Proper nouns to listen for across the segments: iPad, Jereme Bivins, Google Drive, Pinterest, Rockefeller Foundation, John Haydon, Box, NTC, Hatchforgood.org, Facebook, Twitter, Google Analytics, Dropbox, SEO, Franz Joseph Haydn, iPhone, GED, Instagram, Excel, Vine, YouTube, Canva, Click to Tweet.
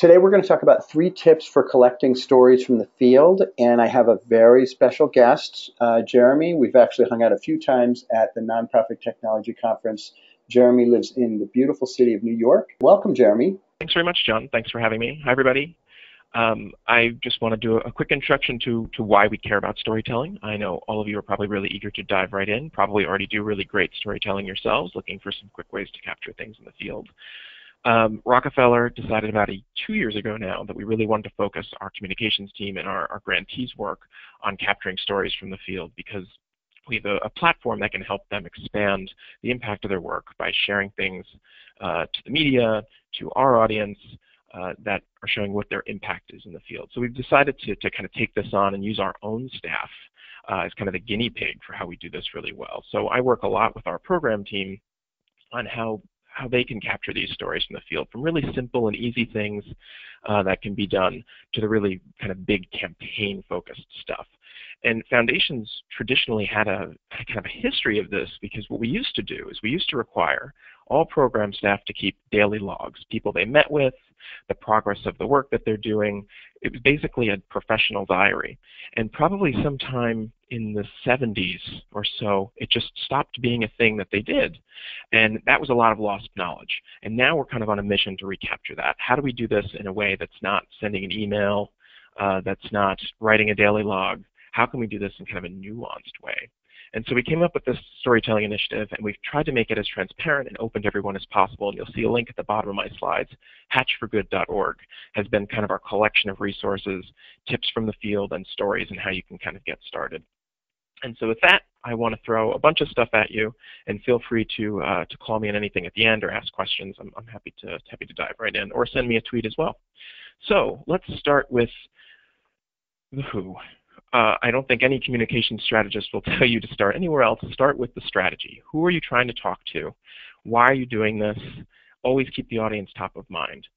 Today we're going to talk about 3 tips for collecting stories from the field, and I have a very special guest, Jeremy. We've actually hung out a few times at the Nonprofit Technology Conference. Jeremy lives in the beautiful city of New York. Welcome, Jeremy. Thanks very much, John. Thanks for having me. Hi, everybody. I just want to do a quick introduction to why we care about storytelling. I know all of you are probably really eager to dive right in, probably already do really great storytelling yourselves, looking for some quick ways to capture things in the field. Rockefeller decided about 2 years ago now that we really wanted to focus our communications team and our grantees' work on capturing stories from the field, because we have a platform that can help them expand the impact of their work by sharing things to the media, to our audience, that are showing what their impact is in the field. So we've decided to kind of take this on and use our own staff as kind of the guinea pig for how we do this really well. So I work a lot with our program team on how they can capture these stories from the field, from really simple and easy things that can be done to the really kind of big campaign-focused stuff. And foundations traditionally had a kind of a history of this, because what we used to do is we used to require all program staff to keep daily logs, people they met with, the progress of the work that they're doing. It was basically a professional diary. And probably sometime in the 70s or so, it just stopped being a thing that they did. And that was a lot of lost knowledge. And now we're kind of on a mission to recapture that. How do we do this in a way that's not sending an email, that's not writing a daily log? How can we do this in kind of a nuanced way? And so we came up with this storytelling initiative, and we've tried to make it as transparent and open to everyone as possible. And you'll see a link at the bottom of my slides. Hatchforgood.org has been kind of our collection of resources, tips from the field, and stories, and how you can kind of get started. And so with that, I want to throw a bunch of stuff at you, and feel free to call me on anything at the end or ask questions. I'm happy to dive right in, or send me a tweet as well. So let's start with the who. I don't think any communication strategist will tell you to start anywhere else. Start with the strategy. Who are you trying to talk to? Why are you doing this? Always keep the audience top of mind.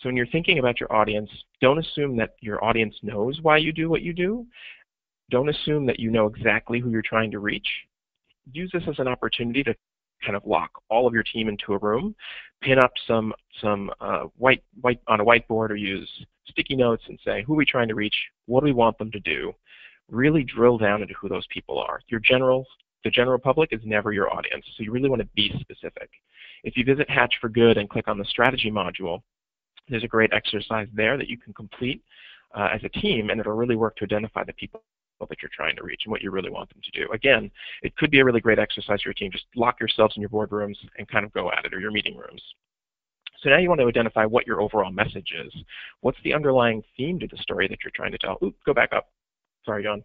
So when you're thinking about your audience, don't assume that your audience knows why you do what you do. Don't assume that you know exactly who you're trying to reach. Use this as an opportunity to kind of lock all of your team into a room, pin up some on a whiteboard, or use sticky notes and say, who are we trying to reach? What do we want them to do? Really drill down into who those people are. The general public is never your audience, so you really want to be specific. If you visit Hatch for Good and click on the strategy module, there's a great exercise there that you can complete as a team, and it'll really work to identify the people that you're trying to reach and what you really want them to do. Again, it could be a really great exercise for your team. Just lock yourselves in your boardrooms and kind of go at it, or your meeting rooms. So now you want to identify what your overall message is. What's the underlying theme to the story that you're trying to tell? Oop, go back up. Sorry, John.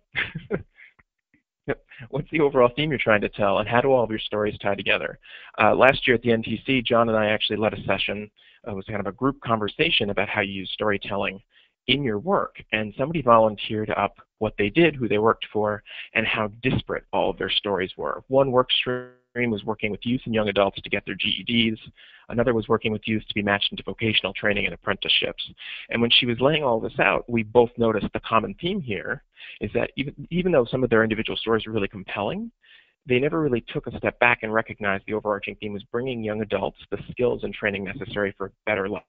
What's the overall theme you're trying to tell, and how do all of your stories tie together? Last year at the NTC, John and I actually led a session. It was kind of a group conversation about how you use storytelling in your work, and somebody volunteered up what they did, who they worked for, and how disparate all of their stories were. One work stream was working with youth and young adults to get their GEDs. Another was working with youth to be matched into vocational training and apprenticeships. And when she was laying all this out, we both noticed the common theme here is that even though some of their individual stories were really compelling, they never really took a step back and recognized the overarching theme was bringing young adults the skills and training necessary for a better life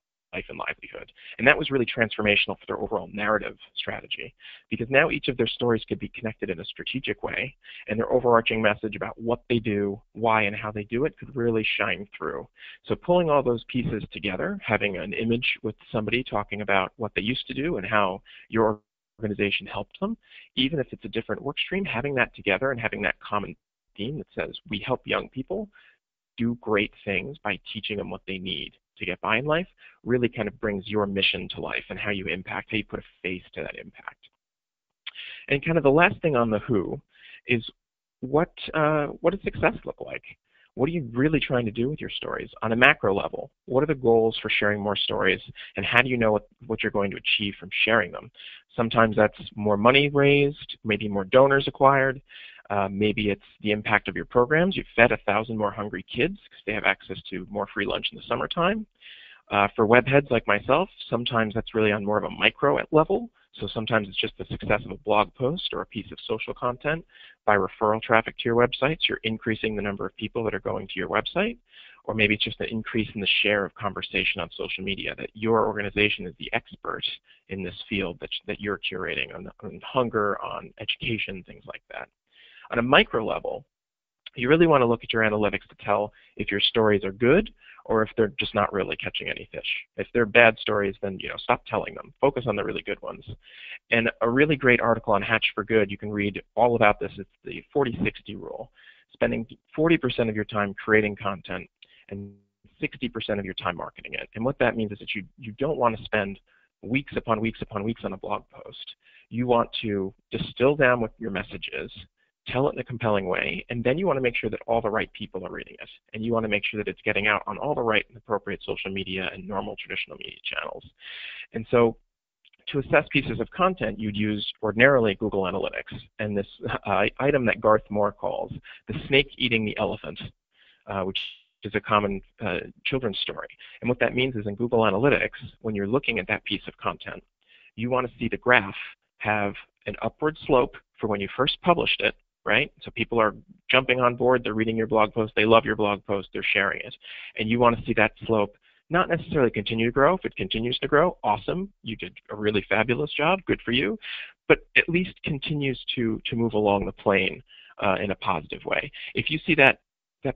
and livelihood. And that was really transformational for their overall narrative strategy, because now each of their stories could be connected in a strategic way, and their overarching message about what they do, why, and how they do it could really shine through. So pulling all those pieces together, having an image with somebody talking about what they used to do and how your organization helped them, even if it's a different work stream, having that together and having that common theme that says we help young people do great things by teaching them what they need to get by in life, really kind of brings your mission to life and how you impact, how you put a face to that impact. And kind of the last thing on the who is what does success look like? What are you really trying to do with your stories on a macro level? What are the goals for sharing more stories, and how do you know what you're going to achieve from sharing them? Sometimes that's more money raised, maybe more donors acquired. Maybe it's the impact of your programs. You've fed 1,000 more hungry kids because they have access to more free lunch in the summertime. For webheads like myself, sometimes that's really on more of a micro level. So sometimes it's just the success of a blog post or a piece of social content. By referral traffic to your websites, you're increasing the number of people that are going to your website. or maybe it's just an increase in the share of conversation on social media, that your organization is the expert in this field that you're curating on hunger, on education, things like that. On a micro level, you really want to look at your analytics to tell if your stories are good or if they're just not really catching any fish. If they're bad stories, then stop telling them. Focus on the really good ones. And a really great article on Hatch for Good, you can read all about this. It's the 40-60 rule, spending 40% of your time creating content and 60% of your time marketing it. And what that means is that you don't want to spend weeks upon weeks upon weeks on a blog post. You want to distill down what your message is, tell it in a compelling way, and then you want to make sure that all the right people are reading it. And you want to make sure that it's getting out on all the right and appropriate social media and normal traditional media channels. And so to assess pieces of content, you'd use ordinarily Google Analytics and this item that Garth Moore calls the snake eating the elephant, which is a common children's story. And what that means is in Google Analytics, when you're looking at that piece of content, you want to see the graph have an upward slope for when you first published it, right? So people are jumping on board, they're reading your blog post, they love your blog post, they're sharing it. And you want to see that slope not necessarily continue to grow. If it continues to grow, awesome. You did a really fabulous job, good for you. But at least continues to move along the plane in a positive way. If you see that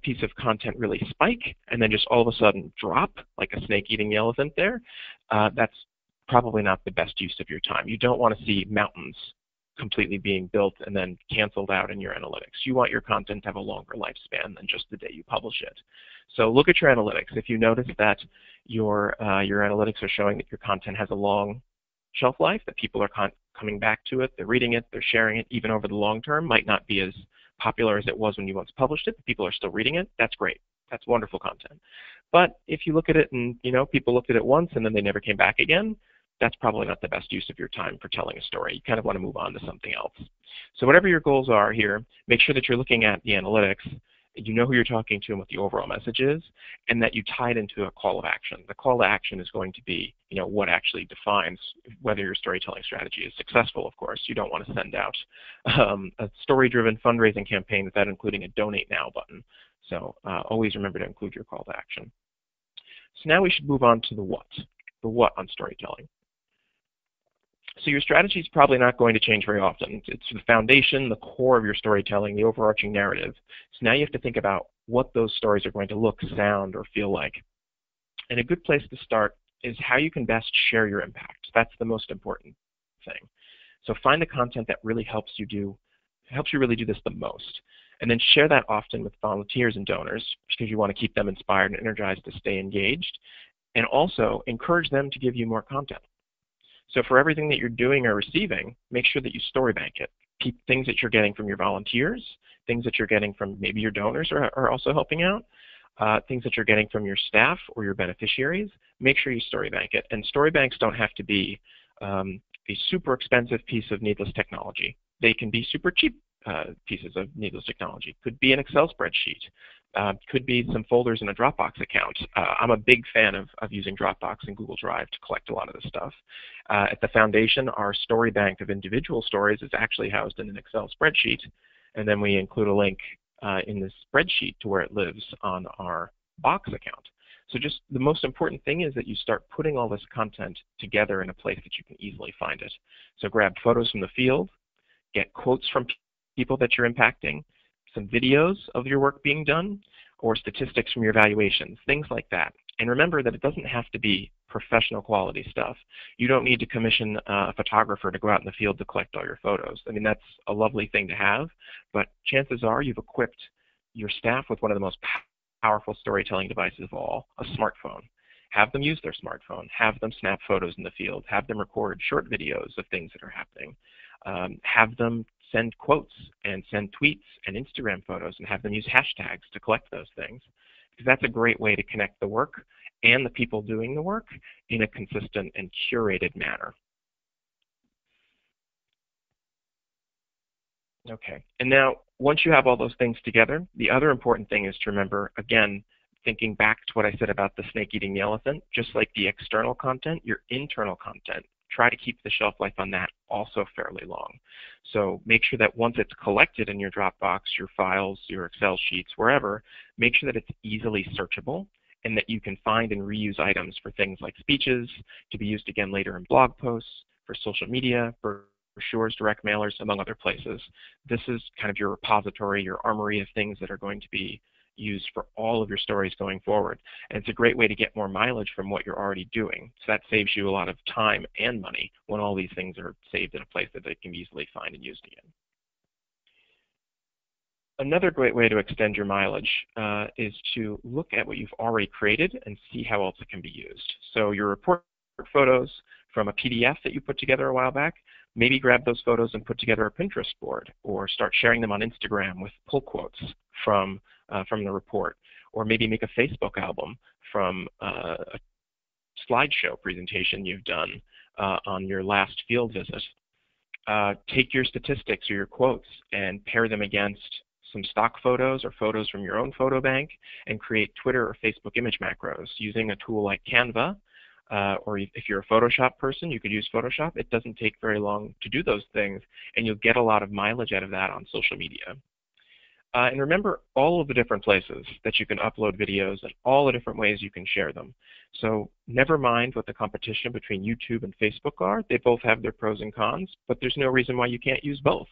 piece of content really spike and then just all of a sudden drop, like a snake eating the elephant there, that's probably not the best use of your time. You don't want to see mountains completely being built and then canceled out in your analytics. You want your content to have a longer lifespan than just the day you publish it. So look at your analytics. If you notice that your analytics are showing that your content has a long shelf life, that people are coming back to it, they're reading it, they're sharing it, even over the long term, might not be as popular as it was when you once published it, but people are still reading it, that's great. That's wonderful content. But if you look at it and people looked at it once and then they never came back again, that's probably not the best use of your time for telling a story. You kind of want to move on to something else. So whatever your goals are here, make sure that you're looking at the analytics, you know who you're talking to and what the overall message is, and that you tie it into a call to action. The call to action is going to be, what actually defines whether your storytelling strategy is successful, of course. You don't want to send out a story-driven fundraising campaign without including a Donate Now button. So always remember to include your call to action. So now we should move on to the what on storytelling. So your strategy is probably not going to change very often. It's the foundation, the core of your storytelling, the overarching narrative. So now you have to think about what those stories are going to look, sound, or feel like. And a good place to start is how you can best share your impact. That's the most important thing. So find the content that really helps you really do this the most. And then share that often with volunteers and donors because you want to keep them inspired and energized to stay engaged. And also encourage them to give you more content. So for everything that you're doing or receiving, make sure that you story bank it. Keep things that you're getting from your volunteers, things that you're getting from maybe your donors are also helping out, things that you're getting from your staff or your beneficiaries, make sure you story bank it. And story banks don't have to be a super expensive piece of needless technology. They can be super cheap pieces of needless technology. Could be an Excel spreadsheet. Could be some folders in a Dropbox account. I'm a big fan of using Dropbox and Google Drive to collect a lot of this stuff. At the foundation, our story bank of individual stories is actually housed in an Excel spreadsheet, and then we include a link in this spreadsheet to where it lives on our Box account. So just the most important thing is that you start putting all this content together in a place that you can easily find it. So grab photos from the field, get quotes from people that you're impacting, some videos of your work being done, or statistics from your evaluations, things like that. And remember that it doesn't have to be professional quality stuff. You don't need to commission a photographer to go out in the field to collect all your photos. I mean, that's a lovely thing to have, but chances are you've equipped your staff with one of the most powerful storytelling devices of all, a smartphone. Have them use their smartphone. Have them snap photos in the field. Have them record short videos of things that are happening. Have them send quotes and send tweets and Instagram photos and have them use hashtags to collect those things. Because that's a great way to connect the work and the people doing the work in a consistent and curated manner. Okay, and now once you have all those things together, the other important thing is to remember, again, thinking back to what I said about the snake eating the elephant, just like the external content, your internal content try to keep the shelf life on that also fairly long. So make sure that once it's collected in your Dropbox, your files, your Excel sheets, wherever, make sure that it's easily searchable and that you can find and reuse items for things like speeches, to be used again later in blog posts, for social media, for brochures, direct mailers, among other places. This is kind of your repository, your armory of things that are going to be used for all of your stories going forward. And it's a great way to get more mileage from what you're already doing. So that saves you a lot of time and money when all these things are saved in a place that they can easily find and used again. Another great way to extend your mileage is to look at what you've already created and see how else it can be used. So your report photos from a PDF that you put together a while back, maybe grab those photos and put together a Pinterest board, or start sharing them on Instagram with pull quotes from the report, or maybe make a Facebook album from a slideshow presentation you've done on your last field visit. Take your statistics or your quotes and pair them against some stock photos or photos from your own photo bank and create Twitter or Facebook image macros using a tool like Canva. Or if you're a Photoshop person, you could use Photoshop. It doesn't take very long to do those things, and you'll get a lot of mileage out of that on social media. And remember all of the different places that you can upload videos and all the different ways you can share them. So never mind what the competition between YouTube and Facebook are. They both have their pros and cons, but there's no reason why you can't use both.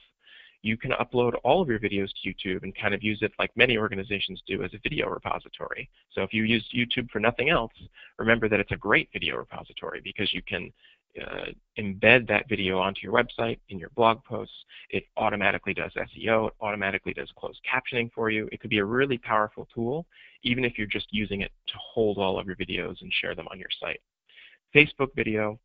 You can upload all of your videos to YouTube and kind of use it like many organizations do as a video repository. So if you use YouTube for nothing else, remember that it's a great video repository because you can embed that video onto your website, in your blog posts. It automatically does SEO. It automatically does closed captioning for you. It could be a really powerful tool, even if you're just using it to hold all of your videos and share them on your site. Facebook video.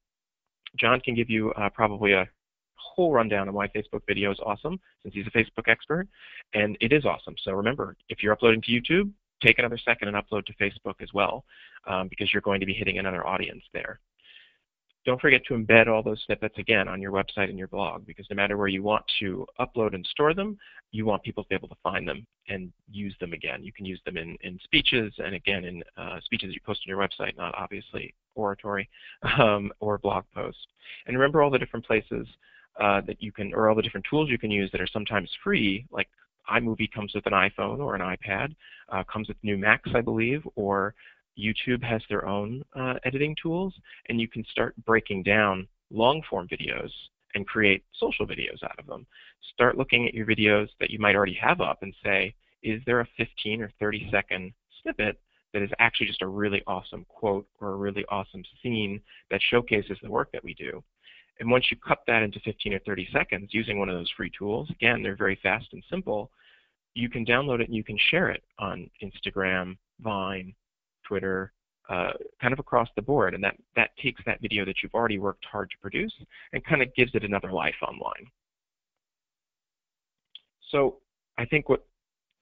John can give you probably a whole rundown on why Facebook video is awesome, since he's a Facebook expert, and it is awesome. So remember, if you're uploading to YouTube, take another second and upload to Facebook as well, because you're going to be hitting another audience there. Don't forget to embed all those snippets again on your website and your blog, because no matter where you want to upload and store them, you want people to be able to find them and use them again. You can use them in speeches, and again in speeches you post on your website, not obviously oratory, or blog posts. And remember all the different places that you can, or all the different tools you can use that are sometimes free, like iMovie comes with an iPhone or an iPad, comes with new Macs, I believe, or YouTube has their own editing tools, and you can start breaking down long-form videos and create social videos out of them. Start looking at your videos that you might already have up and say, is there a 15 or 30-second snippet that is actually just a really awesome quote or a really awesome scene that showcases the work that we do? And once you cut that into 15 or 30 seconds using one of those free tools, again, they're very fast and simple, you can download it and you can share it on Instagram, Vine, Twitter, kind of across the board. And that takes that video that you've already worked hard to produce and kind of gives it another life online. So I think what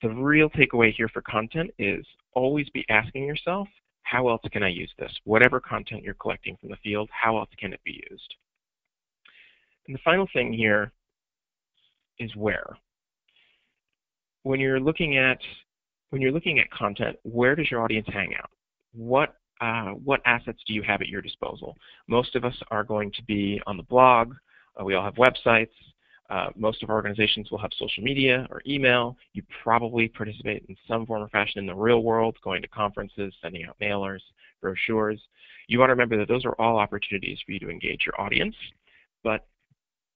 the real takeaway here for content is always be asking yourself, how else can I use this? Whatever content you're collecting from the field, how else can it be used? And the final thing here is where. When you're looking at content, where does your audience hang out? What assets do you have at your disposal? Most of us are going to be on the blog. We all have websites. Most of our organizations will have social media or email. You probably participate in some form or fashion in the real world, going to conferences, sending out mailers, brochures. You want to remember that those are all opportunities for you to engage your audience, but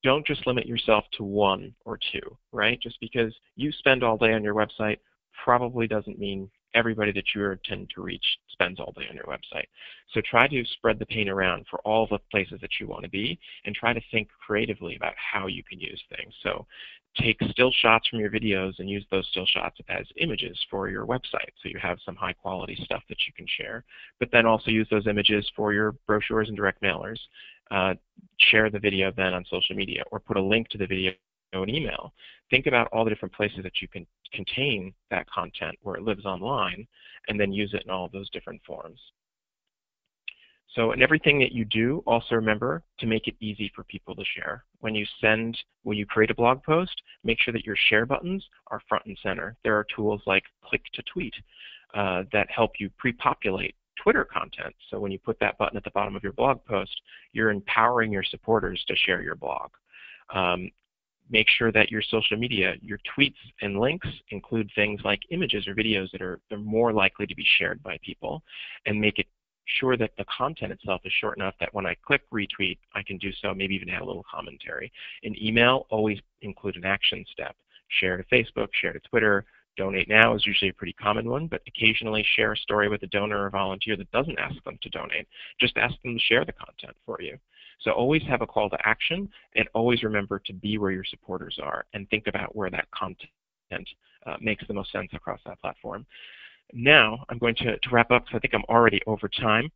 don't just limit yourself to one or two, right? Just because you spend all day on your website probably doesn't mean everybody that you intend to reach spends all day on your website. So try to spread the pain around for all the places that you want to be and try to think creatively about how you can use things. So take still shots from your videos and use those still shots as images for your website so you have some high quality stuff that you can share, but then also use those images for your brochures and direct mailers. Share the video then on social media or put a link to the video in email. Think about all the different places that you can contain that content where it lives online and then use it in all those different forms. So in everything that you do, also remember to make it easy for people to share. When you create a blog post, make sure that your share buttons are front and center. There are tools like Click to Tweet that help you pre-populate Twitter content. So when you put that button at the bottom of your blog post, you're empowering your supporters to share your blog. Make sure that your social media, your tweets and links include things like images or videos that are more likely to be shared by people, and make it sure that the content itself is short enough that when I click retweet, I can do so, maybe even add a little commentary. In email, always include an action step. Share to Facebook, share to Twitter. Donate now is usually a pretty common one, but occasionally share a story with a donor or volunteer that doesn't ask them to donate. Just ask them to share the content for you. So always have a call to action, and always remember to be where your supporters are and think about where that content makes the most sense across that platform. Now I'm going to wrap up because I think I'm already over time.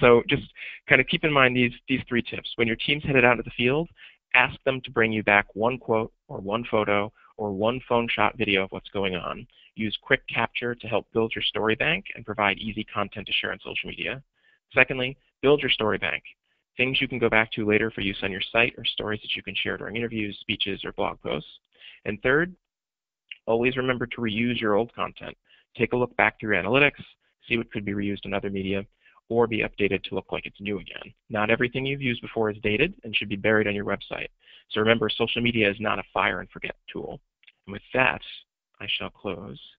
So just kind of keep in mind these three tips. When your team's headed out of the field, ask them to bring you back one quote or one photo or one phone shot video of what's going on. Use quick capture to help build your story bank and provide easy content to share on social media. Secondly, build your story bank. Things you can go back to later for use on your site or stories that you can share during interviews, speeches, or blog posts. And third, always remember to reuse your old content. Take a look back through your analytics, see what could be reused in other media, or be updated to look like it's new again. Not everything you've used before is dated and should be buried on your website. So remember, social media is not a fire and forget tool. And with that, I shall close.